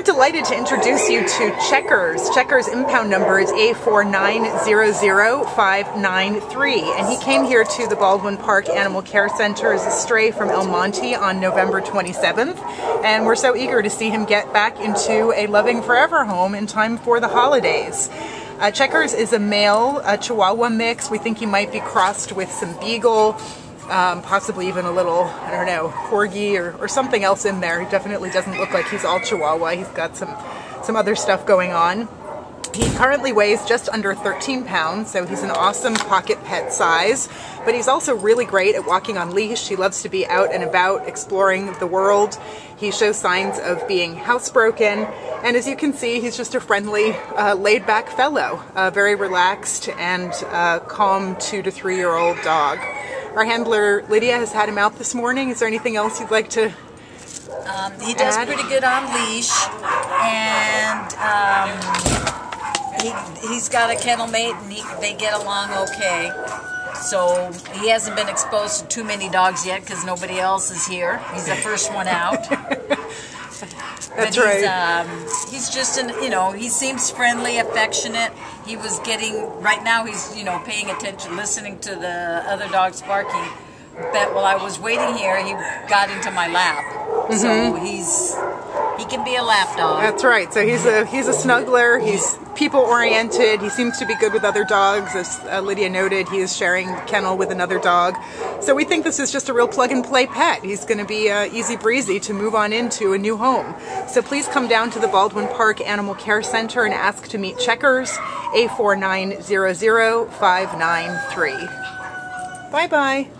We're delighted to introduce you to Checkers. Checkers' impound number is A4900593, and he came here to the Baldwin Park Animal Care Center as a stray from El Monte on November 27th, and we're so eager to see him get back into a loving forever home in time for the holidays. Checkers is a male Chihuahua mix. We think he might be crossed with some Beagle, possibly even a little, I don't know, corgi or something else in there. He definitely doesn't look like he's all Chihuahua. He's got some other stuff going on. He currently weighs just under 13 pounds, so he's an awesome pocket pet size, but he's also really great at walking on leash. He loves to be out and about exploring the world. He shows signs of being housebroken, and as you can see, he's just a friendly, laid-back fellow, very relaxed and calm 2- to 3-year-old dog. Our handler, Lydia, has had him out this morning. Is there anything else you'd like to He does add? Pretty good on leash, and he's got a kennel mate, and they get along okay. So he hasn't been exposed to too many dogs yet because nobody else is here. He's the first one out. That's right. He's just he seems friendly, affectionate. He was right now he's, paying attention, listening to the other dogs barking. But while I was waiting here, he got into my lap. Mm-hmm. So he can be a lap dog. That's right. So he's a snuggler. He's people-oriented. He seems to be good with other dogs. As Lydia noted, he is sharing kennel with another dog. So we think this is just a real plug-and-play pet. He's going to be easy breezy to move on into a new home. So please come down to the Baldwin Park Animal Care Center and ask to meet Checkers, A4900593. Bye-bye.